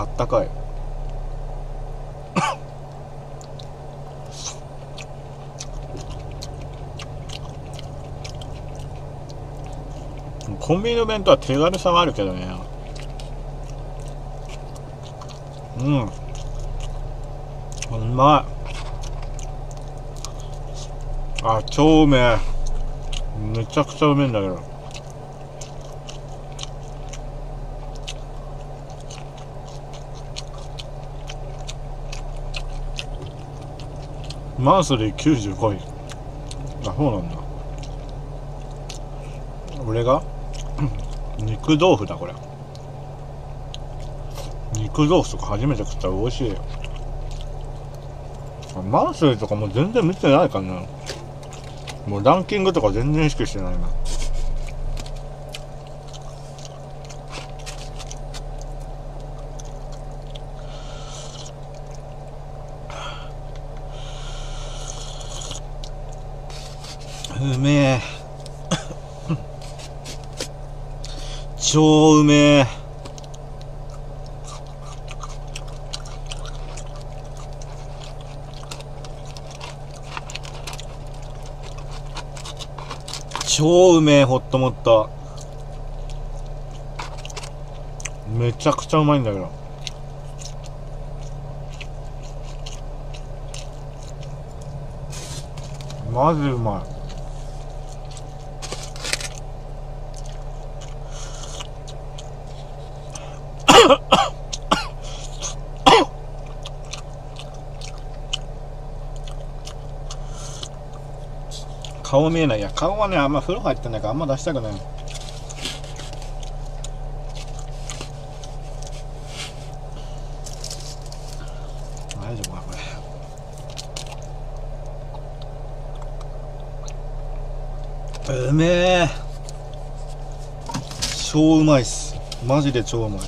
あったかい。コンビニの弁当は手軽さはあるけどね。うん、うまい。あ、超うめえ。めちゃくちゃうめえんだけど。マンスリー95位。あ、そうなんだ。俺が肉豆腐だ、これ。肉豆腐とか初めて食ったら美味しいよ。マンスリーとかもう全然見てないからな。もうランキングとか全然意識してないな。うめえ。超うめえ。超うめえ。ほっともっとめちゃくちゃうまいんだけど、マジうまい。顔見えない。いや、顔はね、あんま風呂入ってないからあんま出したくない。大丈夫かこれ。うめえ。超うまいっす。マジで超うまい。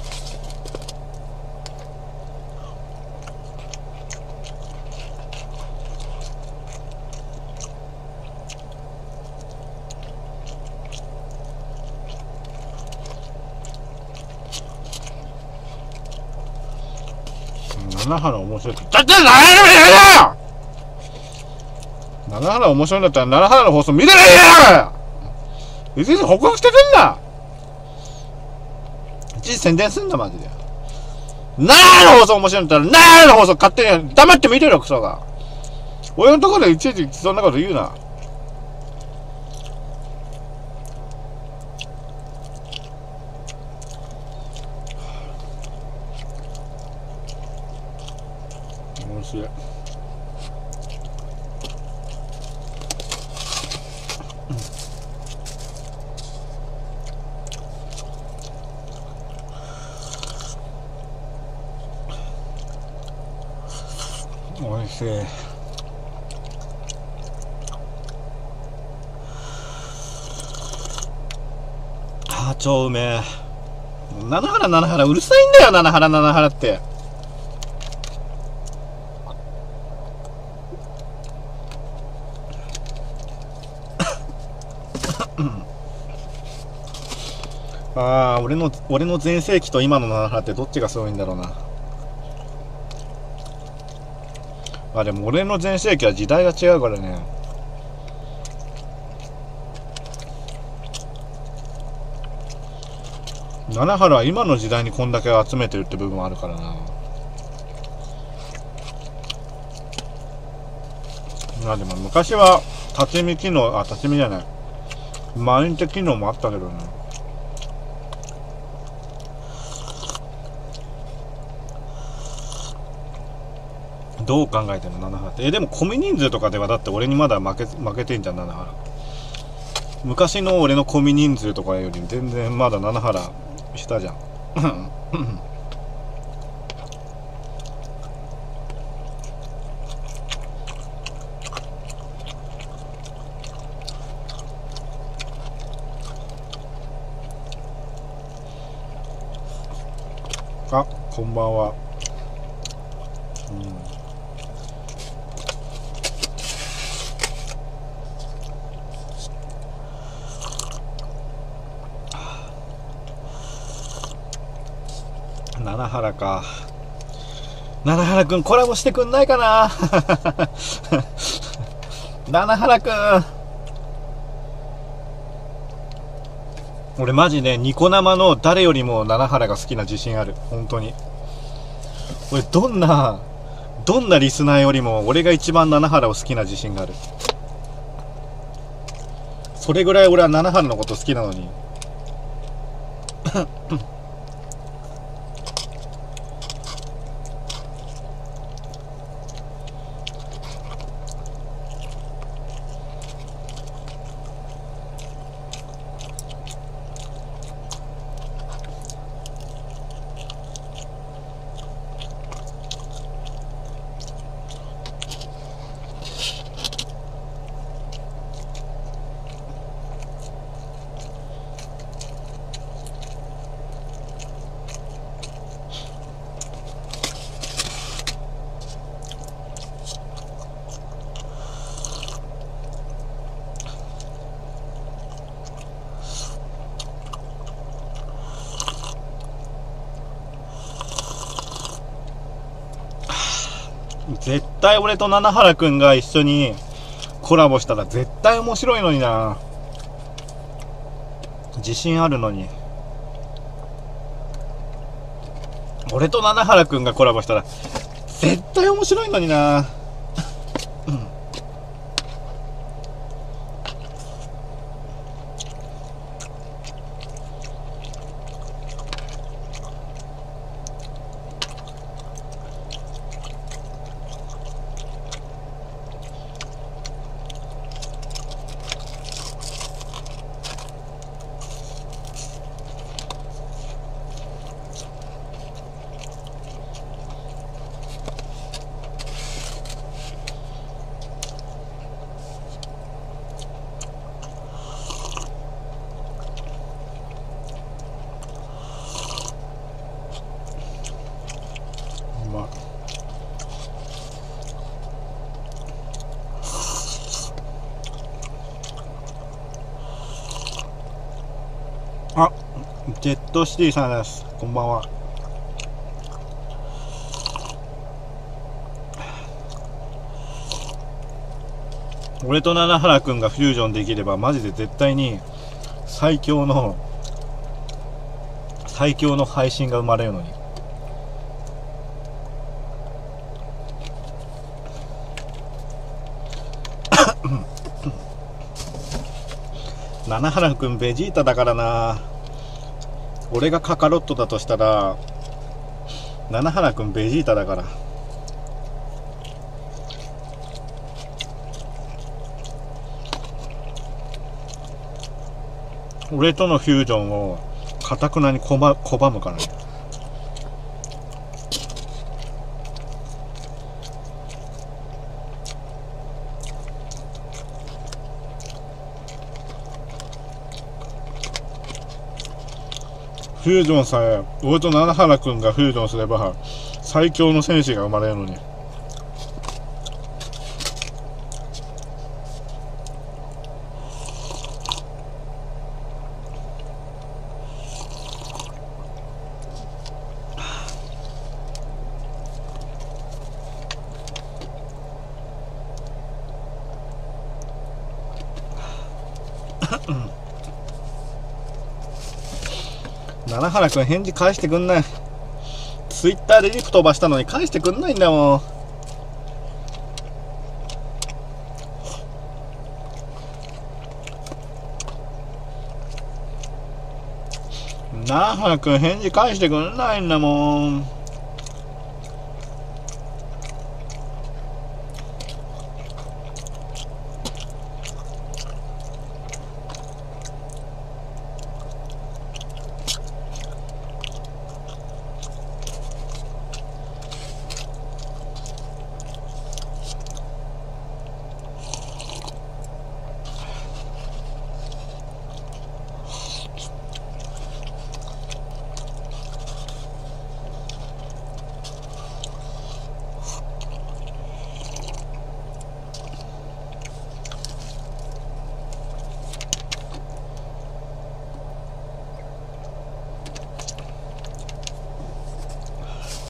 七原面白いってだって何やねんやろ。七原面白いんだったら七原の放送見てないやろ。いちいち報告してくんな。いちいち宣伝すんなマジで。七原の放送面白いんだったら七原の放送勝手に黙って見てろクソが。俺のところでいちいちそんなこと言うな。おいしい。あー超うめえ。七原七原うるさいんだよ。七原七原ってああ、俺の全盛期と今の七原ってどっちがすごいんだろうな。あ、でも俺の全盛期は時代が違うからね。七原は今の時代にこんだけ集めてるって部分もあるからな。まあでも昔は立ち見機能、あ、立ち見じゃない、マインテ機能もあったけどね。どう考えてんの七原って。でもコミ人数とかではだって俺にまだ負けてんじゃん七原。昔の俺のコミ人数とかより全然まだ七原下じゃん。あ、こんばんは。うん。七七原か。七原くんコラボしてくんないかな。七原くん、俺マジね、ニコ生の誰よりも七原が好きな自信ある。本当に俺、どんなリスナーよりも俺が一番七原を好きな自信がある。それぐらい俺は七原のこと好きなのに。絶対俺と七原くんが一緒にコラボしたら絶対面白いのにな。自信あるのに。俺と七原くんがコラボしたら絶対面白いのにな。あ、ジェットシティさんです。こんばんは。俺と七原くんがフュージョンできればマジで絶対に最強の配信が生まれるのに。七原くんベジータだからな。俺がカカロットだとしたら七原くんベジータだから。俺とのフュージョンをかたくなに拒むからね。フュージョンさえ、俺と七原くんがフュージョンすれば最強の戦士が生まれるのに。七原くん返事返してくんない。ツイッターでリプ飛ばしたのに返してくんないんだもん。七原くん返事返してくんないんだもん。